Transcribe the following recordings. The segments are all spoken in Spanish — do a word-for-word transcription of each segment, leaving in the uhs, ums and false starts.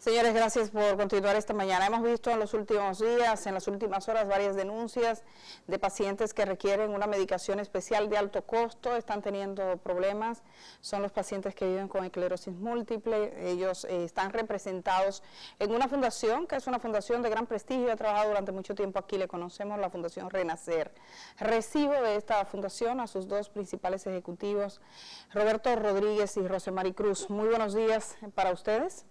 Señores, gracias por continuar esta mañana. Hemos visto en los últimos días, en las últimas horas, varias denuncias de pacientes que requieren una medicación especial de alto costo, están teniendo problemas. Son los pacientes que viven con esclerosis múltiple. Ellos eh, están representados en una fundación, que es una fundación de gran prestigio, ha trabajado durante mucho tiempo aquí, le conocemos, la Fundación Renacer. Recibo de esta fundación a sus dos principales ejecutivos, Roberto Rodríguez y Rosemary Cruz. Muy buenos días para ustedes.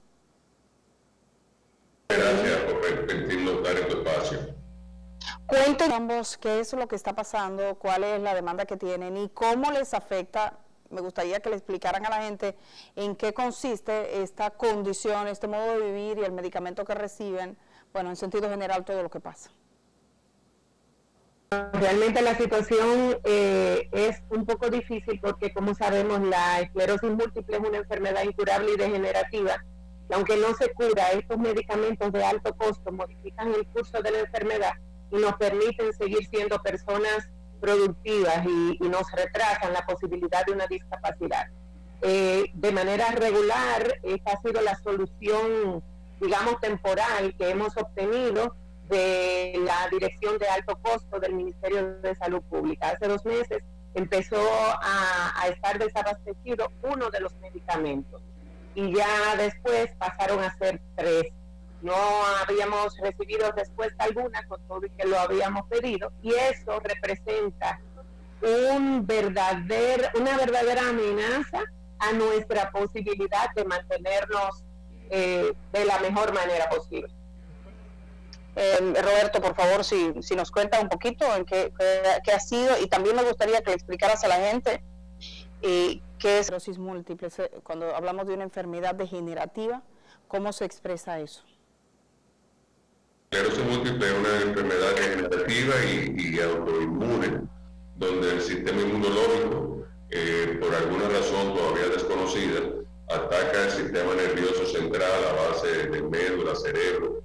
Gracias por permitirnos estar en tu espacio. Cuéntenos ambos qué es lo que está pasando, cuál es la demanda que tienen y cómo les afecta. Me gustaría que le explicaran a la gente en qué consiste esta condición, este modo de vivir y el medicamento que reciben, bueno, en sentido general todo lo que pasa. Realmente la situación eh, es un poco difícil porque, como sabemos, la esclerosis múltiple es una enfermedad incurable y degenerativa. Aunque no se cura, estos medicamentos de alto costo modifican el curso de la enfermedad y nos permiten seguir siendo personas productivas y, y nos retrasan la posibilidad de una discapacidad. Eh, de manera regular, esta ha sido la solución, digamos, temporal que hemos obtenido de la Dirección de Alto Costo del Ministerio de Salud Pública. Hace dos meses empezó a, a estar desabastecido uno de los medicamentos. Y ya después pasaron a ser tres. No habíamos recibido respuesta alguna con todo y que lo habíamos pedido, y eso representa un verdadero, una verdadera amenaza a nuestra posibilidad de mantenernos eh, de la mejor manera posible. Eh, Roberto, por favor, si, si nos cuenta un poquito en qué, qué, qué ha sido, y también me gustaría que le explicaras a la gente eh, ¿qué es esclerosis múltiple? Cuando hablamos de una enfermedad degenerativa, ¿cómo se expresa eso? La esclerosis múltiple es una enfermedad degenerativa y, y autoinmune, donde el sistema inmunológico, eh, por alguna razón todavía desconocida, ataca el sistema nervioso central a base de médula, cerebro.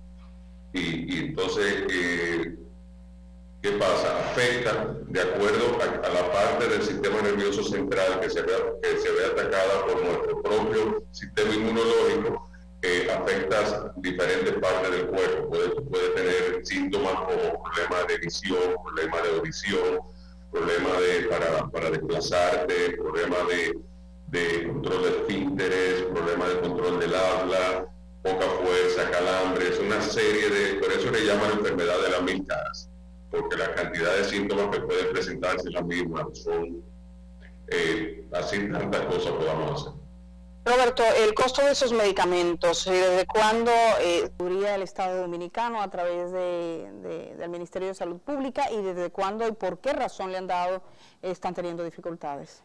Y, y entonces, eh, ¿qué pasa? Afecta de acuerdo a, a la parte del sistema nervioso central que se ve, que se ve atacada por nuestro propio sistema inmunológico, eh, afecta diferentes partes del cuerpo. Puede, puede tener síntomas como problemas de visión, problemas de audición, problemas de, para, para desplazarte, problemas de, de control de esfínteres, problemas de control del habla, poca fuerza, calambres, una serie de... Por eso le llaman enfermedad de las mil caras, porque la cantidad de síntomas que pueden presentarse es la misma, son eh, así tantas cosas podamos hacer. Roberto, el costo de esos medicamentos, ¿desde cuándo eh, cubría el Estado Dominicano a través de, de, del Ministerio de Salud Pública, y desde cuándo y por qué razón le han dado, están teniendo dificultades?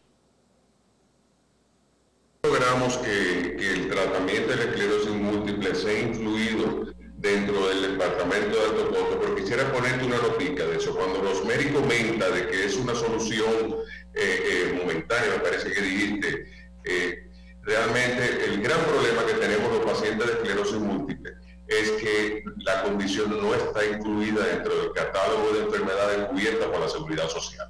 Logramos que, que el tratamiento de la esclerosis múltiple sea incluido dentro del departamento de alto costo, pero quisiera ponerte una notica de eso. Cuando Rosemary comenta de que es una solución eh, eh, momentánea, me parece que dijiste, eh, realmente el gran problema que tenemos los pacientes de esclerosis múltiple es que la condición no está incluida dentro del catálogo de enfermedades cubiertas por la Seguridad Social.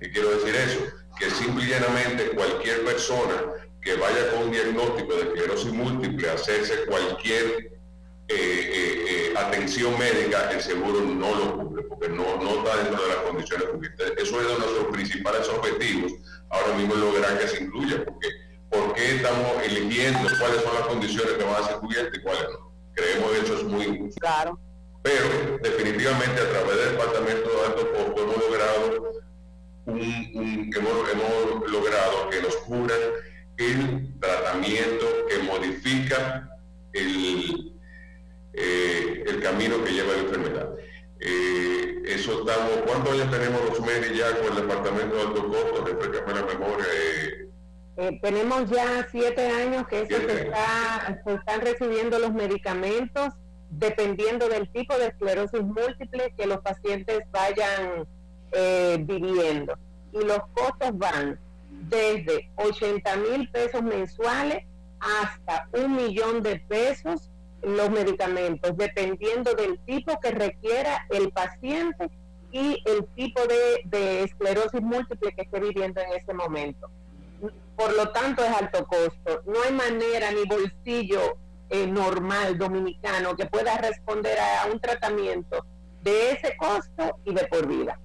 ¿Qué quiero decir eso? Que simple y llanamente cualquier persona que vaya con un diagnóstico de esclerosis múltiple a hacerse cualquier Eh, eh, eh, atención médica, el seguro no lo cubre, porque no, no está dentro de las condiciones cubiertas. Eso es uno de nuestros principales objetivos. Ahora mismo lograr que se incluya, porque ¿por qué estamos eligiendo cuáles son las condiciones que van a ser cubiertas y cuáles no? Creemos que eso es muy injusto. Claro. Pero definitivamente a través del departamento de alto costo hemos logrado, un, un, hemos, hemos logrado que nos cubran el tratamiento que modifica el Eh, el camino que lleva a la enfermedad. Eh, eso estamos, ¿cuántos años tenemos, Rosemary, ya con el departamento de alto costo? Refrescame la memoria. Eh. Eh, tenemos ya siete años que eso se, está, se están recibiendo los medicamentos, dependiendo del tipo de esclerosis múltiple que los pacientes vayan eh, viviendo. Y los costos van desde ochenta mil pesos mensuales hasta un millón de pesos los medicamentos, dependiendo del tipo que requiera el paciente y el tipo de, de esclerosis múltiple que esté viviendo en ese momento. Por lo tanto, es alto costo. No hay manera ni bolsillo eh, normal dominicano que pueda responder a un tratamiento de ese costo y de por vida.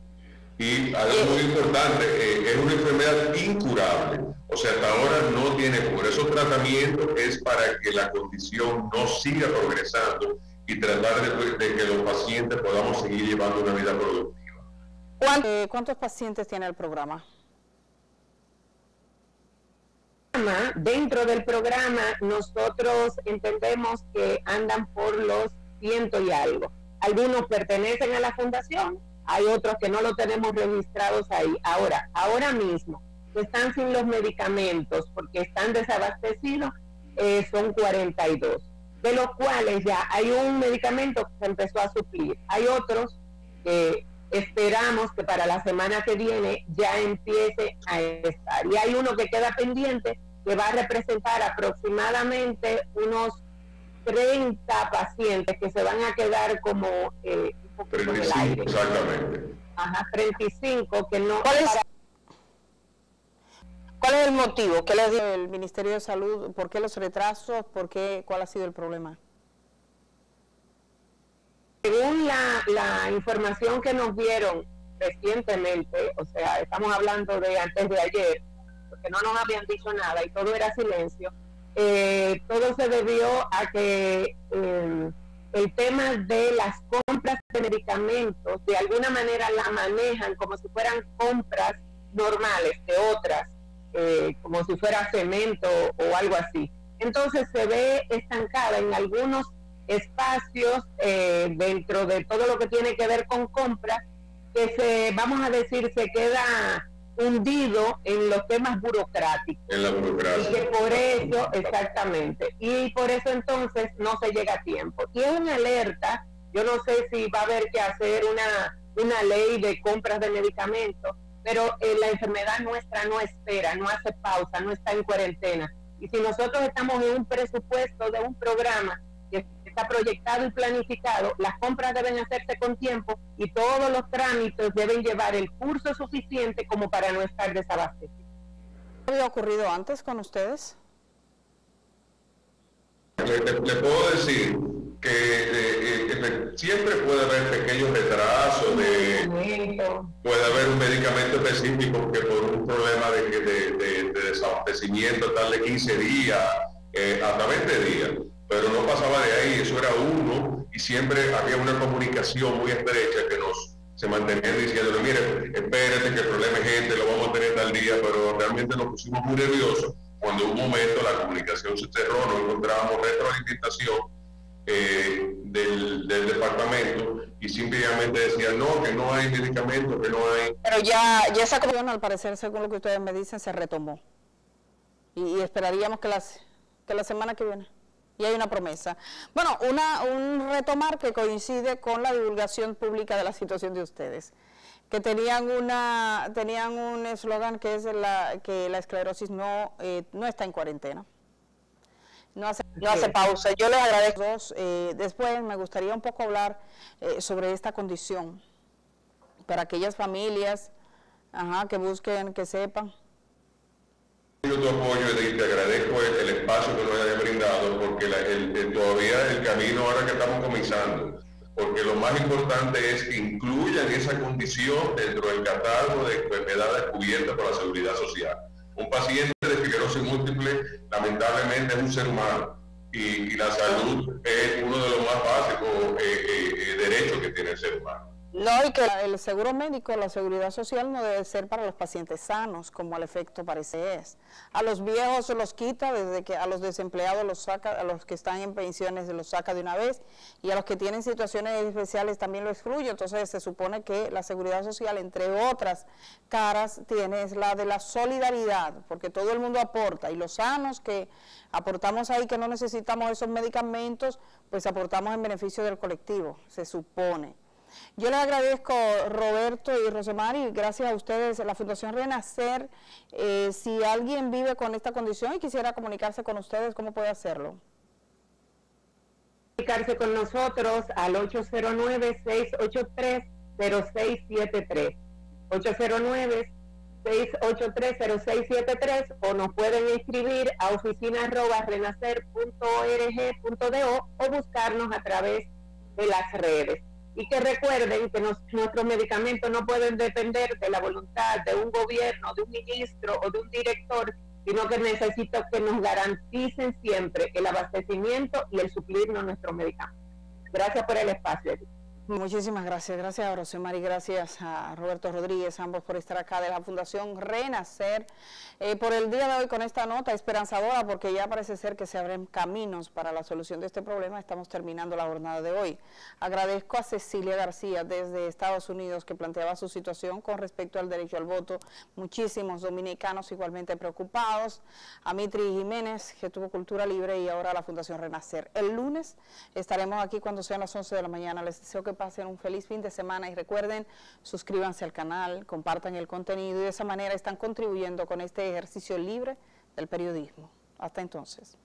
Y algo muy importante, eh, es una enfermedad incurable, o sea, hasta ahora no tiene cura. Esos tratamientos es para que la condición no siga progresando y tratar de, de que los pacientes podamos seguir llevando una vida productiva. Eh, ¿Cuántos pacientes tiene el programa? Dentro del programa nosotros entendemos que andan por los ciento y algo. Algunos pertenecen a la fundación, hay otros que no lo tenemos registrados ahí. Ahora, ahora mismo, que están sin los medicamentos porque están desabastecidos, eh, son cuarenta y dos, de los cuales ya hay un medicamento que se empezó a suplir. Hay otros que esperamos que para la semana que viene ya empiece a estar. Y hay uno que queda pendiente que va a representar aproximadamente unos treinta pacientes que se van a quedar como... Eh, treinta y cinco, exactamente. Ajá, treinta y cinco que no... ¿Cuál es, ¿Cuál es el motivo? ¿Qué les dice el Ministerio de Salud? ¿Por qué los retrasos? ¿Por qué? ¿Cuál ha sido el problema? Según la, la información que nos dieron recientemente, o sea, estamos hablando de antes de ayer, porque no nos habían dicho nada y todo era silencio, eh, todo se debió a que... Eh, el tema de las compras de medicamentos, de alguna manera la manejan como si fueran compras normales de otras, eh, como si fuera cemento o algo así. Entonces se ve estancada en algunos espacios eh, dentro de todo lo que tiene que ver con compras, que se, vamos a decir, se queda hundido en los temas burocráticos. En la burocracia. Y que por eso, exactamente, y por eso entonces no se llega a tiempo. Y es una alerta, yo no sé si va a haber que hacer una, una ley de compras de medicamentos, pero eh, la enfermedad nuestra no espera, no hace pausa, no está en cuarentena. Y si nosotros estamos en un presupuesto de un programa que está proyectado y planificado, las compras deben hacerse con tiempo y todos los trámites deben llevar el curso suficiente como para no estar desabastecidos. ¿Qué había ocurrido antes con ustedes? Le, le, le puedo decir que eh, eh, siempre puede haber pequeños retrasos, de, puede haber un medicamento específico que por un problema de, de, de, de desabastecimiento tarde quince días, eh, hasta veinte días. Pero no pasaba de ahí, eso era uno, y siempre había una comunicación muy estrecha que nos se mantenía diciendo, mire, espérate que el problema es este, lo vamos a tener tal día, pero realmente nos pusimos muy nerviosos cuando en un momento la comunicación se cerró, no encontrábamos retroalimentación eh, del, del departamento y simplemente decían, no, que no hay medicamentos, que no hay... Pero ya, ya esa comunicación, al parecer, según lo que ustedes me dicen, se retomó. Y, y esperaríamos que, las, que la semana que viene... Y hay una promesa. Bueno, una, un retomar que coincide con la divulgación pública de la situación de ustedes, que tenían una tenían un eslogan que es la que la esclerosis no eh, no está en cuarentena, no hace, no hace pausa. Yo les agradezco a los dos. Eh, después me gustaría un poco hablar eh, sobre esta condición para aquellas familias ajá, que busquen, que sepan. Yo tu apoyo y te agradezco el, el espacio que nos hayas brindado, porque la, el, el, todavía el camino ahora que estamos comenzando, porque lo más importante es que incluyan esa condición dentro del catálogo de enfermedades cubiertas por la Seguridad Social. Un paciente de esclerosis múltiple lamentablemente es un ser humano y, y la salud es uno de los más básicos eh, eh, derechos que tiene el ser humano. No, y que el seguro médico, la seguridad social no debe ser para los pacientes sanos, como al efecto parece es. A los viejos se los quita, desde que a los desempleados los saca, a los que están en pensiones se los saca de una vez, y a los que tienen situaciones especiales también lo excluye. Entonces se supone que la seguridad social, entre otras caras, tiene es la de la solidaridad, porque todo el mundo aporta, y los sanos que aportamos ahí, que no necesitamos esos medicamentos, pues aportamos en beneficio del colectivo, se supone. Yo les agradezco, Roberto y Rosemary, gracias a ustedes, la Fundación Renacer. Eh, si alguien vive con esta condición y quisiera comunicarse con ustedes, ¿cómo puede hacerlo? Comunicarse con nosotros al ocho cero nueve, seis ocho tres, cero seis siete tres, seis ocho tres cero seis siete tres o nos pueden escribir a oficina arroba renacer punto org punto do o buscarnos a través de las redes. Y que recuerden que nos, nuestros medicamentos no pueden depender de la voluntad de un gobierno, de un ministro o de un director, sino que necesito que nos garanticen siempre el abastecimiento y el suplirnos nuestros medicamentos. Gracias por el espacio. Muchísimas gracias, gracias a Rosemary, gracias a Roberto Rodríguez, ambos por estar acá de la Fundación Renacer. Eh, por el día de hoy con esta nota esperanzadora, porque ya parece ser que se abren caminos para la solución de este problema, estamos terminando la jornada de hoy. Agradezco a Cecilia García desde Estados Unidos, que planteaba su situación con respecto al derecho al voto. Muchísimos dominicanos igualmente preocupados. A Mitri Jiménez, que tuvo Cultura Libre, y ahora a la Fundación Renacer. El lunes estaremos aquí cuando sean las once de la mañana. Les deseo que pasen un feliz fin de semana y recuerden, suscríbanse al canal, compartan el contenido y de esa manera están contribuyendo con este ejercicio libre del periodismo. Hasta entonces.